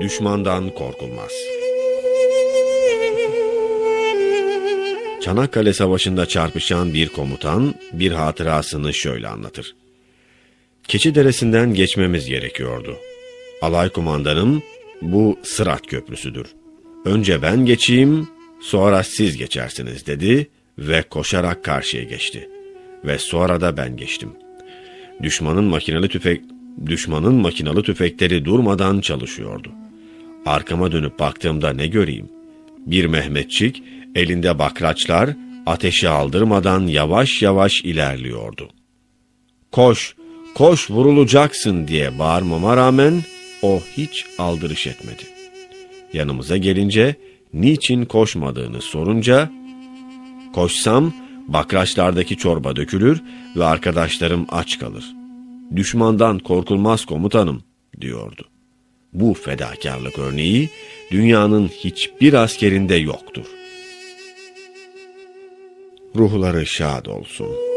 düşmandan korkulmaz. Çanakkale Savaşı'nda çarpışan bir komutan bir hatırasını şöyle anlatır. Keçi Deresi'nden geçmemiz gerekiyordu. Alay kumandanım, bu Sırat Köprüsü'dür. Önce ben geçeyim, sonra siz geçersiniz dedi ve koşarak karşıya geçti. Ve sonra da ben geçtim. Düşmanın makinalı tüfekleri durmadan çalışıyordu. Arkama dönüp baktığımda ne göreyim? Bir Mehmetçik elinde bakraçlar ateşi aldırmadan yavaş yavaş ilerliyordu. Koş, koş vurulacaksın diye bağırmama rağmen o hiç aldırış etmedi. Yanımıza gelince niçin koşmadığını sorunca, koşsam bakraçlardaki çorba dökülür ve arkadaşlarım aç kalır. Düşmandan korkulmaz komutanım diyordu. Bu fedakarlık örneği dünyanın hiçbir askerinde yoktur. Ruhları şad olsun.